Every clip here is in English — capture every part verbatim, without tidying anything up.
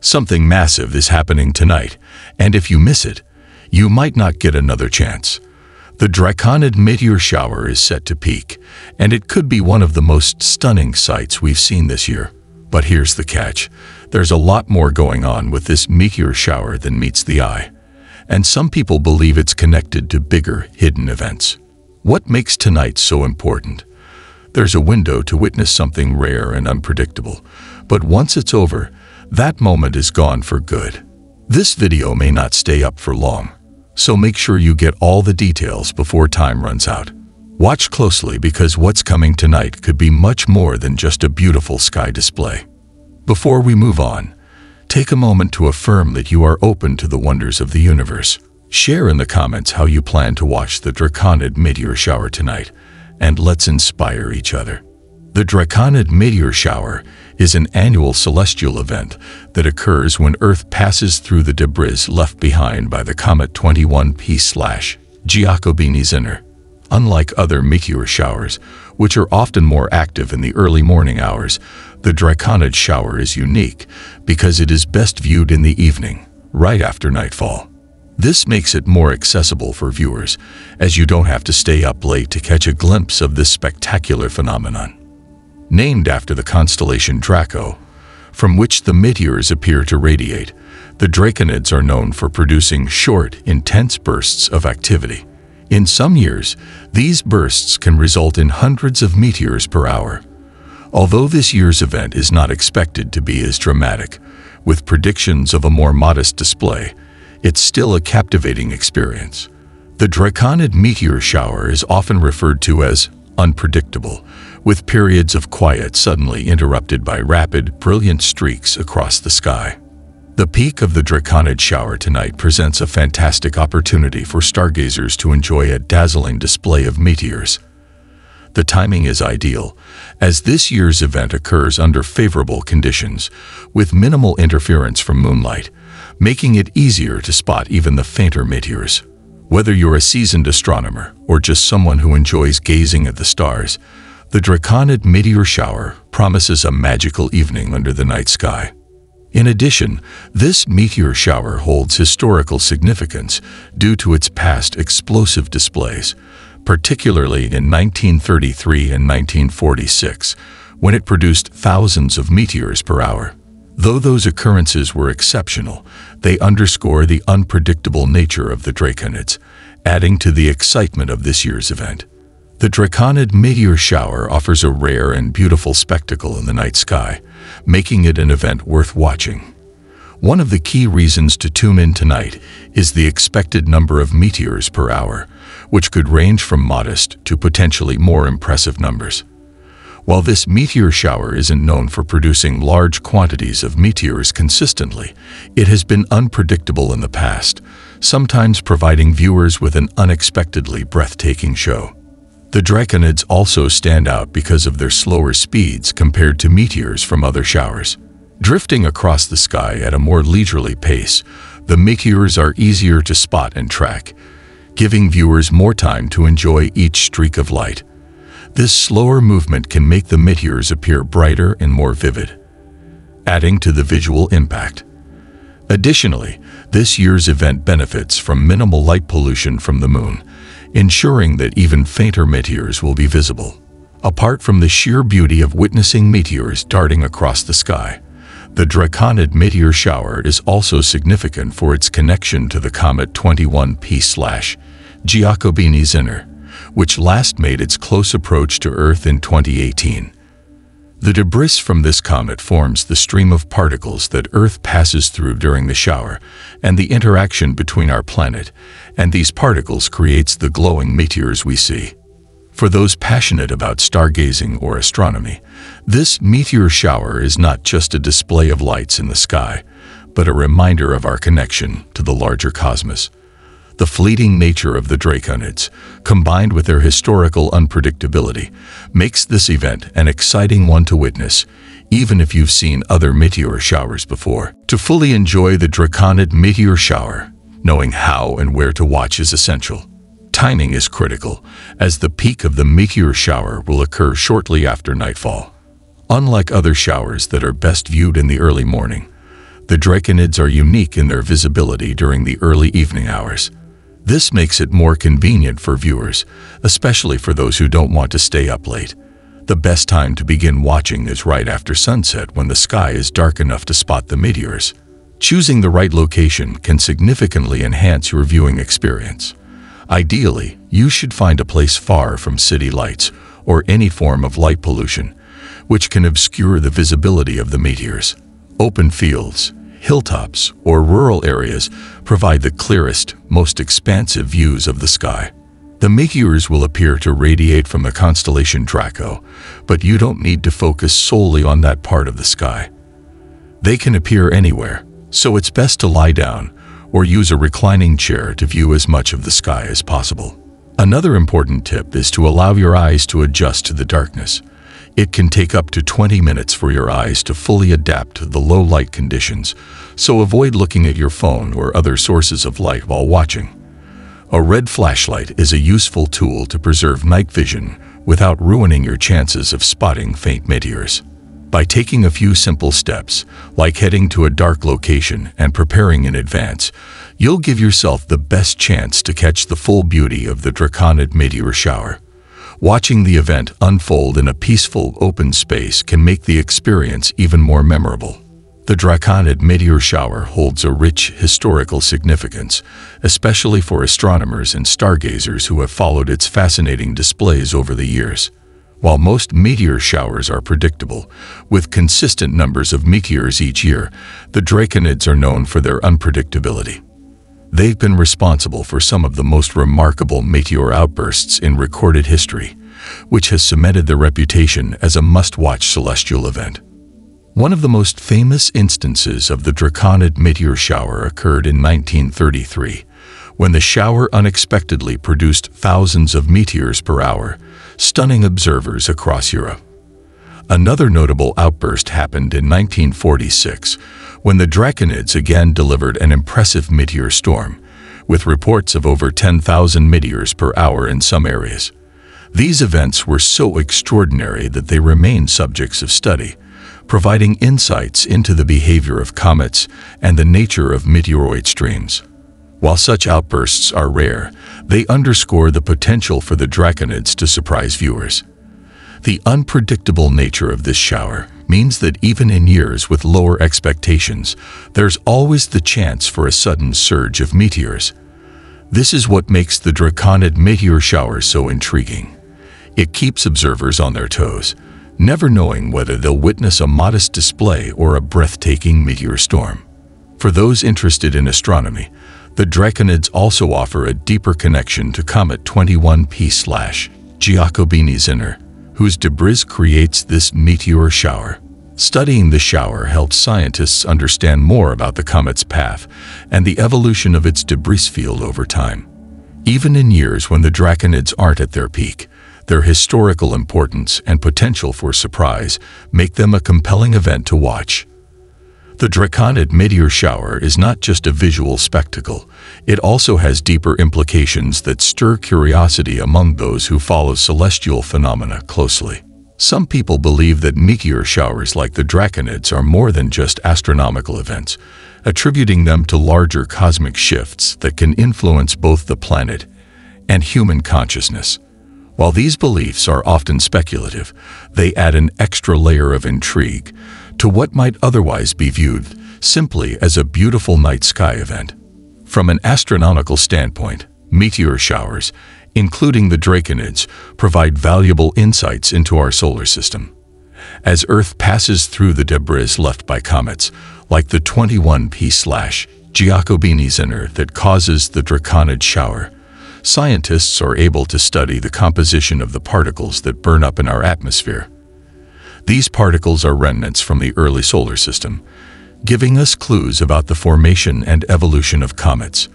Something massive is happening tonight, and if you miss it, you might not get another chance. The Draconid meteor shower is set to peak, and it could be one of the most stunning sights we've seen this year. But here's the catch. There's a lot more going on with this meteor shower than meets the eye, and some people believe it's connected to bigger, hidden events. What makes tonight so important? There's a window to witness something rare and unpredictable, but once it's over, that moment is gone for good. This video may not stay up for long, so make sure you get all the details before time runs out. Watch closely because what's coming tonight could be much more than just a beautiful sky display. Before we move on, take a moment to affirm that you are open to the wonders of the universe. Share in the comments how you plan to watch the Draconid meteor shower tonight, and let's inspire each other. The Draconid meteor shower is an annual celestial event that occurs when Earth passes through the debris left behind by the comet twenty-one P Giacobini-Zinner. Unlike other meteor showers, which are often more active in the early morning hours, the Draconid shower is unique because it is best viewed in the evening, right after nightfall. This makes it more accessible for viewers, as you don't have to stay up late to catch a glimpse of this spectacular phenomenon. Named after the constellation Draco, from which the meteors appear to radiate, the Draconids are known for producing short, intense bursts of activity. In some years, these bursts can result in hundreds of meteors per hour. Although this year's event is not expected to be as dramatic, with predictions of a more modest display, it's still a captivating experience. The Draconid meteor shower is often referred to as unpredictable, with periods of quiet suddenly interrupted by rapid, brilliant streaks across the sky. The peak of the Draconid shower tonight presents a fantastic opportunity for stargazers to enjoy a dazzling display of meteors. The timing is ideal, as this year's event occurs under favorable conditions, with minimal interference from moonlight, making it easier to spot even the fainter meteors. Whether you're a seasoned astronomer or just someone who enjoys gazing at the stars, the Draconid meteor shower promises a magical evening under the night sky. In addition, this meteor shower holds historical significance due to its past explosive displays, particularly in nineteen thirty-three and nineteen forty-six, when it produced thousands of meteors per hour. Though those occurrences were exceptional, they underscore the unpredictable nature of the Draconids, adding to the excitement of this year's event. The Draconid meteor shower offers a rare and beautiful spectacle in the night sky, making it an event worth watching. One of the key reasons to tune in tonight is the expected number of meteors per hour, which could range from modest to potentially more impressive numbers. While this meteor shower isn't known for producing large quantities of meteors consistently, it has been unpredictable in the past, sometimes providing viewers with an unexpectedly breathtaking show. The Draconids also stand out because of their slower speeds compared to meteors from other showers. Drifting across the sky at a more leisurely pace, the meteors are easier to spot and track, giving viewers more time to enjoy each streak of light. This slower movement can make the meteors appear brighter and more vivid, adding to the visual impact. Additionally, this year's event benefits from minimal light pollution from the moon, ensuring that even fainter meteors will be visible. Apart from the sheer beauty of witnessing meteors darting across the sky, the Draconid meteor shower is also significant for its connection to the comet twenty-one P Giacobini-Zinner. Which last made its close approach to Earth in twenty eighteen. The debris from this comet forms the stream of particles that Earth passes through during the shower, and the interaction between our planet and these particles creates the glowing meteors we see. For those passionate about stargazing or astronomy, this meteor shower is not just a display of lights in the sky, but a reminder of our connection to the larger cosmos. The fleeting nature of the Draconids, combined with their historical unpredictability, makes this event an exciting one to witness, even if you've seen other meteor showers before. To fully enjoy the Draconid meteor shower, knowing how and where to watch is essential. Timing is critical, as the peak of the meteor shower will occur shortly after nightfall. Unlike other showers that are best viewed in the early morning, The Draconids are unique in their visibility during the early evening hours. This makes it more convenient for viewers, especially for those who don't want to stay up late. The best time to begin watching is right after sunset when the sky is dark enough to spot the meteors. Choosing the right location can significantly enhance your viewing experience. Ideally, you should find a place far from city lights or any form of light pollution, which can obscure the visibility of the meteors. Open fields, hilltops, or rural areas provide the clearest, most expansive views of the sky. The meteors will appear to radiate from the constellation Draco, but you don't need to focus solely on that part of the sky. They can appear anywhere, so it's best to lie down or use a reclining chair to view as much of the sky as possible. Another important tip is to allow your eyes to adjust to the darkness. It can take up to twenty minutes for your eyes to fully adapt to the low light conditions, so avoid looking at your phone or other sources of light while watching. A red flashlight is a useful tool to preserve night vision without ruining your chances of spotting faint meteors. By taking a few simple steps, like heading to a dark location and preparing in advance, you'll give yourself the best chance to catch the full beauty of the Draconid meteor shower. Watching the event unfold in a peaceful, open space can make the experience even more memorable. The Draconid meteor shower holds a rich historical significance, especially for astronomers and stargazers who have followed its fascinating displays over the years. While most meteor showers are predictable, with consistent numbers of meteors each year, the Draconids are known for their unpredictability. They've been responsible for some of the most remarkable meteor outbursts in recorded history, which has cemented their reputation as a must-watch celestial event. One of the most famous instances of the Draconid meteor shower occurred in nineteen thirty-three, when the shower unexpectedly produced thousands of meteors per hour, stunning observers across Europe. Another notable outburst happened in nineteen forty-six, when the Draconids again delivered an impressive meteor storm, with reports of over ten thousand meteors per hour in some areas. These events were so extraordinary that they remain subjects of study, providing insights into the behavior of comets and the nature of meteoroid streams. While such outbursts are rare, they underscore the potential for the Draconids to surprise viewers. The unpredictable nature of this shower means that even in years with lower expectations, there's always the chance for a sudden surge of meteors. This is what makes the Draconid meteor shower so intriguing. It keeps observers on their toes, never knowing whether they'll witness a modest display or a breathtaking meteor storm. For those interested in astronomy, the Draconids also offer a deeper connection to comet twenty-one P Giacobini-Zinner, whose debris creates this meteor shower. Studying the shower helps scientists understand more about the comet's path and the evolution of its debris field over time. Even in years when the Draconids aren't at their peak, their historical importance and potential for surprise make them a compelling event to watch. The Draconid meteor shower is not just a visual spectacle, it also has deeper implications that stir curiosity among those who follow celestial phenomena closely. Some people believe that meteor showers like the Draconids are more than just astronomical events, attributing them to larger cosmic shifts that can influence both the planet and human consciousness. While these beliefs are often speculative, they add an extra layer of intrigue to what might otherwise be viewed simply as a beautiful night sky event. From an astronomical standpoint, meteor showers, including the Draconids, provide valuable insights into our solar system. As Earth passes through the debris left by comets, like the twenty-one P Giacobini-Zinner that causes the Draconid shower, scientists are able to study the composition of the particles that burn up in our atmosphere. These particles are remnants from the early solar system, giving us clues about the formation and evolution of comets.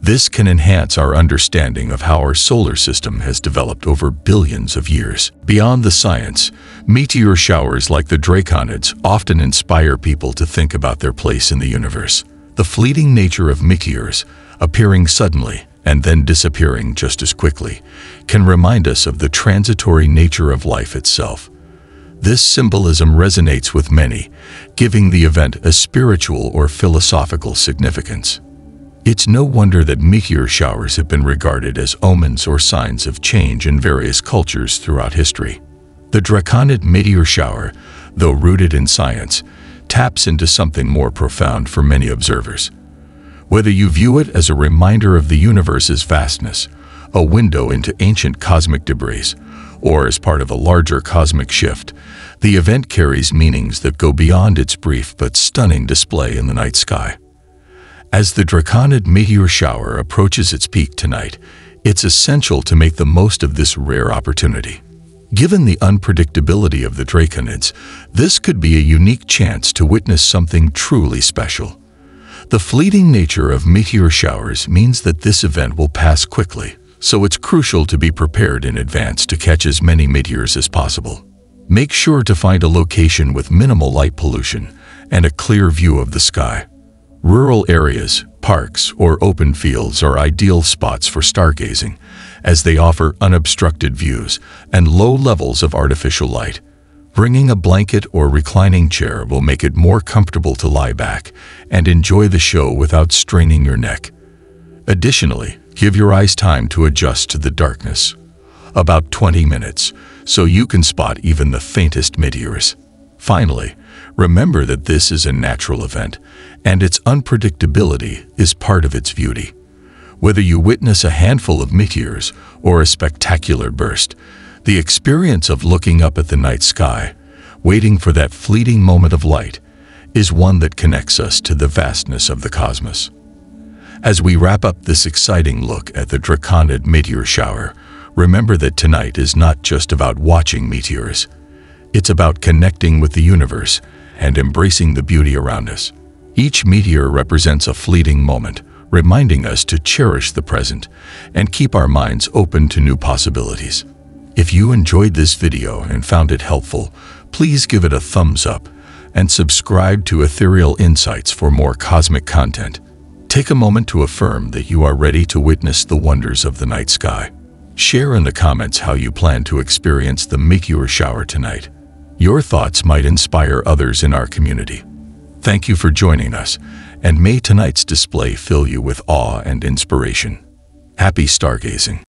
This can enhance our understanding of how our solar system has developed over billions of years. Beyond the science, meteor showers like the Draconids often inspire people to think about their place in the universe. The fleeting nature of meteors, appearing suddenly and then disappearing just as quickly, can remind us of the transitory nature of life itself. This symbolism resonates with many, giving the event a spiritual or philosophical significance. It's no wonder that meteor showers have been regarded as omens or signs of change in various cultures throughout history. The Draconid meteor shower, though rooted in science, taps into something more profound for many observers. Whether you view it as a reminder of the universe's vastness, a window into ancient cosmic debris, or as part of a larger cosmic shift, the event carries meanings that go beyond its brief but stunning display in the night sky. As the Draconid meteor shower approaches its peak tonight, it's essential to make the most of this rare opportunity. Given the unpredictability of the Draconids, this could be a unique chance to witness something truly special. The fleeting nature of meteor showers means that this event will pass quickly, so it's crucial to be prepared in advance to catch as many meteors as possible. Make sure to find a location with minimal light pollution and a clear view of the sky. Rural areas, parks, or open fields are ideal spots for stargazing, as they offer unobstructed views and low levels of artificial light. Bringing a blanket or reclining chair will make it more comfortable to lie back and enjoy the show without straining your neck. Additionally, give your eyes time to adjust to the darkness, about twenty minutes, so you can spot even the faintest meteors. Finally, remember that this is a natural event, and its unpredictability is part of its beauty. Whether you witness a handful of meteors or a spectacular burst, the experience of looking up at the night sky, waiting for that fleeting moment of light, is one that connects us to the vastness of the cosmos. As we wrap up this exciting look at the Draconid meteor shower, remember that tonight is not just about watching meteors. It's about connecting with the universe and embracing the beauty around us. Each meteor represents a fleeting moment, reminding us to cherish the present and keep our minds open to new possibilities. If you enjoyed this video and found it helpful, please give it a thumbs up and subscribe to Ethereal Insights for more cosmic content. Take a moment to affirm that you are ready to witness the wonders of the night sky. Share in the comments how you plan to experience the meteor shower tonight. Your thoughts might inspire others in our community. Thank you for joining us, and may tonight's display fill you with awe and inspiration. Happy stargazing!